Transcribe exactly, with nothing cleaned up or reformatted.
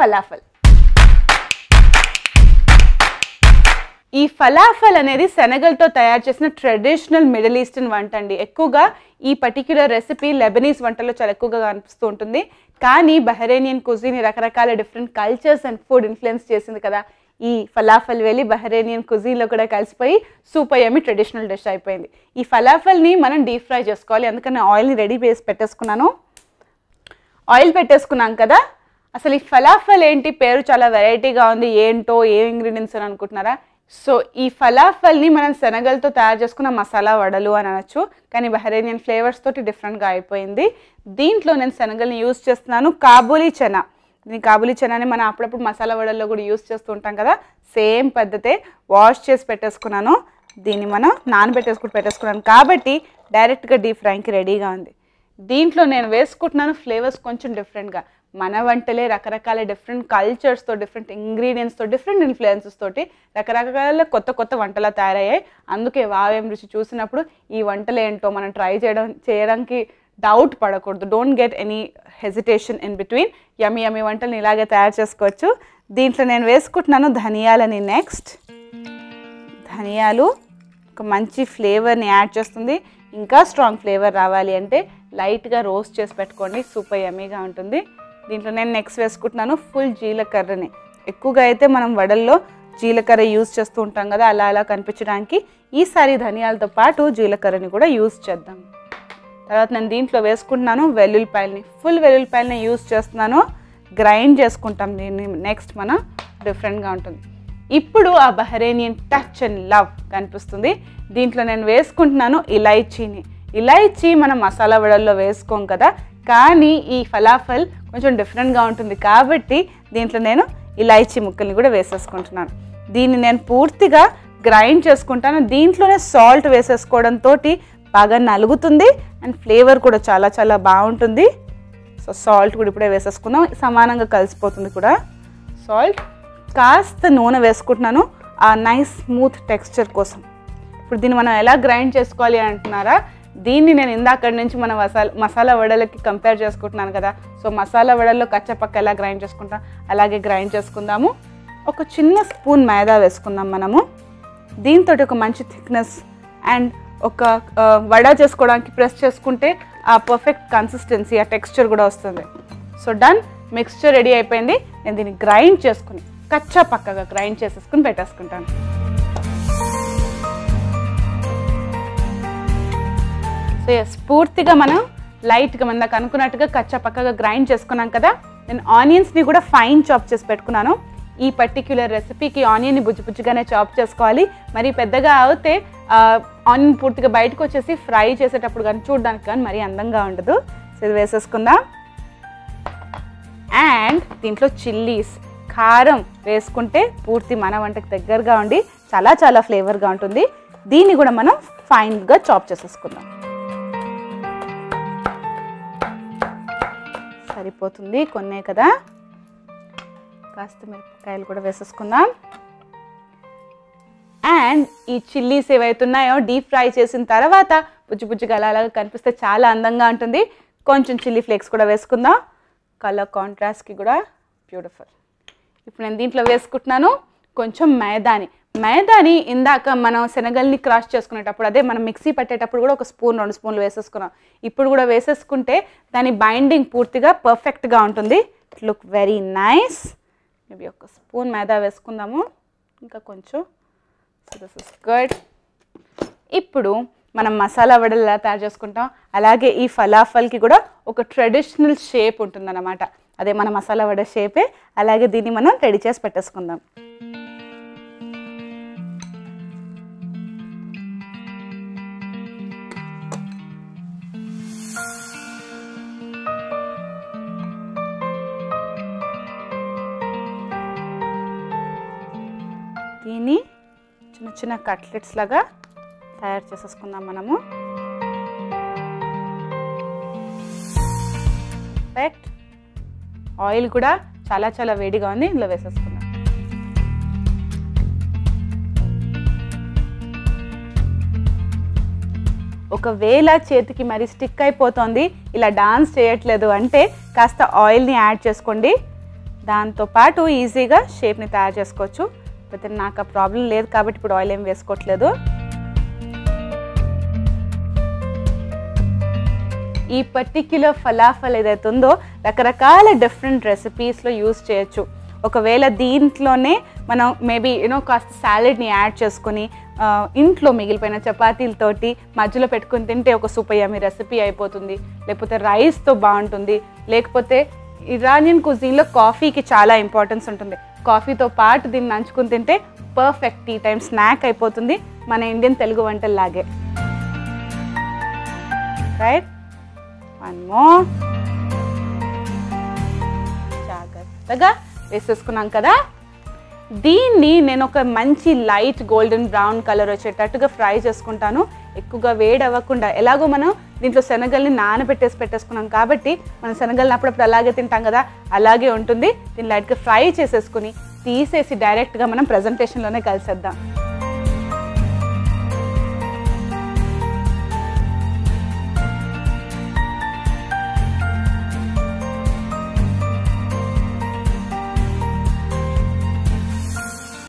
falafel. This falafel is Senegal to tayar traditional Middle Eastern vantandi. Ekkuga this particular recipe Lebanese vantalo chala ekkuga ganpistundi. Kani Bahrainian cuisine rakarakala different cultures and food influence chesindi kada. This falafel veli Bahrainian cuisine lo kuda kalisipoyi super yummy traditional dish ayipoyindi. This falafel ni manam deep fry cheskovali andukane oil ni ready base pettesukunnanu. Oil pettesukunnam kada. Asali falafel enti peru chala variety ga undi ento e ingredients ani anukuntunnara. So, this falafel ni manam Senegal to tayar chesukuna masala vadalu ani anachu kani Bahrainian flavors toti different ga ayipoyindi. Deentlo nenu Senegal ni use chestunnanu kabuli chana. Deen kabuli chana ni mana appudu appudu masala vadallo kuda use chestuntam kada. Same paddhate wash chesi pettesukunnanu. Deeni mana naanabettesukuni pettesukunnanu kabatti direct ga deep frying ki ready ga undi. Deentlo nenu vesukuntunnanu flavors koncham different ga. Mana vantale rakarakala different cultures to different ingredients to different influences toti rakarakala kotta kotta vantala tayarayayi anduke Wow Emi Ruchi chusinappudu ee vantale ento mana try cheyadam cheyadaniki doubt padakoddu. Don't get any hesitation in between. Yummy yummy vantalni ilage tayar chesukochu. Deentlo nenu vesukuntunnanu dhaniyalani next. Dhaniyalu oka manchi flavor ni add chestundi. Inka strong flavor ravali ante light ga roast chesi pettukondi super yummy ga untundi. This next veskutunanu full jeelakarra ni ekkuga aithe manam vadallo jeelakarra use chestu untam kada ala ala kanipichadaniki ee sari dhaniyalato paatu jeelakarra ni kuda use cheddam. Taruvatha nenu deentlo veskutunanu vellulpayalni full vellulpayalni use chestunnanu grind chestuntam deenni next mana different ga untundi. Ippudu aa Bahrainian touch and love kanipistundi. Deentlo nenu veskutunanu ilaichi ni. Ilaichi mana masala vadallo veskom kada kani ee falafel కొంచెం different గా ఉంటుంది కాబట్టి దీంట్లో నేను ఇలాయచి ముక్కల్ని కూడా వేసేసుకుంటున్నాను. దీన్ని నేను పూర్తిగా గ్రైండ్ చేసుకుంటాను. దీంట్లోనే సాల్ట్ వేసేసుకోవడం తోటి బాగా నలుగుతుంది అండ్ ఫ్లేవర్ కూడా చాలా చాలా బాగుంటుంది. సో సాల్ట్ కూడా ఇప్పుడే వేసేసుకుందాం. సమానంగా కలిసిపోతుంది కూడా. సాల్ట్ కాస్త నూనె వేసుకుంటున్నాను ఆ నైస్ స్మూత్ టెక్స్చర్ కోసం. ఇప్పుడు దీన్ని మనం ఎలా గ్రైండ్ చేసుకోవాలి అంటున్నారా? దీన్ని నేను ఇందాకటి నుంచి మన మసాలా మసాలా వడలకి కంపేర్ చేసుకుంటున్నాను కదా. సో మసాలా వడల్లో కచ్చపక్క ఎలా గ్రైండ్ చేసుకుంటాం అలాగే గ్రైండ్ చేసుకుందాము. ఒక చిన్న స్పూన్ మైదా వేసుకుందాం మనము. దీంతో ఒక మంచి థిక్నెస్ అండ్ ఒక వడ చేసుకోవడానికి ప్రెస్ చేసుకుంటే ఆ పర్ఫెక్ట్ కన్సిస్టెన్సీ ఆ టెక్స్చర్ కూడా వస్తుంది. సో డన్ మిక్స్చర్ రెడీ అయిపోయింది. నేను దీన్ని గ్రైండ్ చేసుకుని కచ్చపక్కగా గ్రైండ్ చేసేసుకుని పెట్టేసుకుంటాను. సో ఎస్ పూర్తిగా మనం లైట్గా మన దాకా అనుకున్నట్టుగా కచ్చా పక్కగా గ్రైండ్ చేసుకున్నాం కదా. నేను ఆనియన్స్ని కూడా ఫైన్ చాప్ చేసి పెట్టుకున్నాను. ఈ పర్టిక్యులర్ రెసిపీకి ఆనియన్ని బుజ్జి బుజ్జిగానే చాప్ చేసుకోవాలి. మరి పెద్దగా అయితే ఆనియన్ పూర్తిగా బయటకు వచ్చేసి ఫ్రై చేసేటప్పుడు కానీ చూడడానికి కానీ మరీ అందంగా ఉండదు. సో ఇది వేసేసుకుందాం. అండ్ దీంట్లో చిల్లీస్ కారం వేసుకుంటే పూర్తి మన వంటకు దగ్గరగా ఉండి చాలా చాలా ఫ్లేవర్గా ఉంటుంది. దీన్ని కూడా మనం ఫైన్గా చాప్ చేసేసుకుందాం. సరిపోతుంది కొన్నే కదా. కాస్త మిరపకాయలు కూడా వేసేసుకుందాం. అండ్ ఈ చిల్లీస్ ఏవైతున్నాయో డీప్ ఫ్రై చేసిన తర్వాత బుజ్జి బుజ్జిగా అలా అలాగా కనిపిస్తే చాలా అందంగా ఉంటుంది. కొంచెం చిల్లీ ఫ్లేక్స్ కూడా వేసుకుందాం కలర్ కాంట్రాస్ట్కి కూడా బ్యూటిఫుల్. ఇప్పుడు నేను దీంట్లో వేసుకుంటున్నాను కొంచెం మైదాని. మైదాని ఇందాక మనం శనగల్ని క్రాష్ చేసుకునేటప్పుడు అదే మనం మిక్సీ పట్టేటప్పుడు కూడా ఒక స్పూన్ రెండు స్పూన్లు వేసేసుకున్నాం. ఇప్పుడు కూడా వేసేసుకుంటే దాని బైండింగ్ పూర్తిగా పర్ఫెక్ట్గా ఉంటుంది. It look very nice. Maybe ఒక స్పూన్ మైదా వేసుకుందాము ఇంకా కొంచెం. So this is good. ఇప్పుడు మనం మసాలా వడలు ఎలా తయారు చేసుకుంటాం అలాగే ఈ ఫలాఫల్కి కూడా ఒక ట్రెడిషనల్ షేప్ ఉంటుందన్నమాట. అదే మన మసాలా వడ షేపే. అలాగే దీన్ని మనం రెడీ చేసి పెట్టేసుకుందాం. దీన్ని చిన్న చిన్న కట్లెట్స్ లాగా తయారు చేసేసుకుందాం మనము. పర్ఫెక్ట్. ఆయిల్ కూడా చాలా చాలా వేడిగా ఉంది. ఇందులో వేసేసుకుందాం. ఒకవేళ చేతికి మరి స్టిక్ అయిపోతుంది ఇలా డాన్స్ చేయట్లేదు అంటే కాస్త ఆయిల్ని యాడ్ చేసుకోండి. దాంతో పాటు ఈజీగా షేప్ ని తయారు చేసుకోవచ్చు. అయితే నాకు ఆ ప్రాబ్లం లేదు కాబట్టి ఇప్పుడు ఆయిల్ ఏం వేసుకోవట్లేదు. ఈ పర్టిక్యులర్ ఫలాఫల్ ఏదైతే ఉందో రకరకాల డిఫరెంట్ రెసిపీస్లో యూజ్ చేయొచ్చు. ఒకవేళ దీంట్లోనే మనం మేబీ యూనో కాస్త సాలెడ్ని యాడ్ చేసుకుని ఇంట్లో మిగిలిపోయిన చపాతీలతోటి మధ్యలో పెట్టుకుని తింటే ఒక సూపర్ యమ్మీ రెసిపీ అయిపోతుంది. లేకపోతే రైస్తో బాగుంటుంది. లేకపోతే ఇరానియన్ కుజీన్లో కాఫీకి చాలా ఇంపార్టెన్స్ ఉంటుంది. కాఫీతో పాటు దీన్ని నంచుకుని తింటే పర్ఫెక్ట్ టీ టైం స్నాక్ అయిపోతుంది, మన ఇండియన్ తెలుగు వంటల్లాగే. Right, one more. జాగ్రత్తగా వేసేసుకున్నాం కదా. దీన్ని నేను ఒక మంచి లైట్ గోల్డెన్ బ్రౌన్ కలర్ వచ్చేటట్టుగా ఫ్రై చేసుకుంటాను, ఎక్కువగా వేడి అవ్వకుండా. ఎలాగో మనం దీంట్లో శనగల్ని నానబెట్టేసి పెట్టేసుకున్నాం కాబట్టి మనం శనగల్ని అప్పుడప్పుడు అలాగే తింటాం కదా, అలాగే ఉంటుంది. దీన్ని లైట్గా ఫ్రై చేసేసుకుని తీసేసి డైరెక్ట్గా మనం ప్రజెంటేషన్లోనే కలిసేద్దాం.